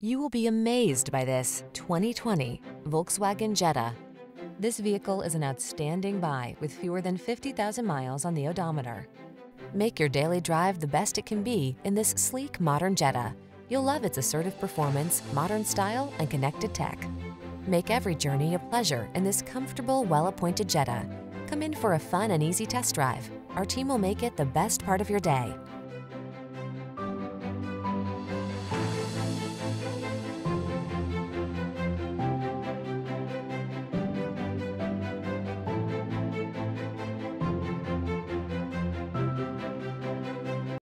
You will be amazed by this 2020 Volkswagen Jetta. This vehicle is an outstanding buy with fewer than 50,000 miles on the odometer. Make your daily drive the best it can be in this sleek, modern Jetta. You'll love its assertive performance, modern style, and connected tech. Make every journey a pleasure in this comfortable, well-appointed Jetta. Come in for a fun and easy test drive. Our team will make it the best part of your day.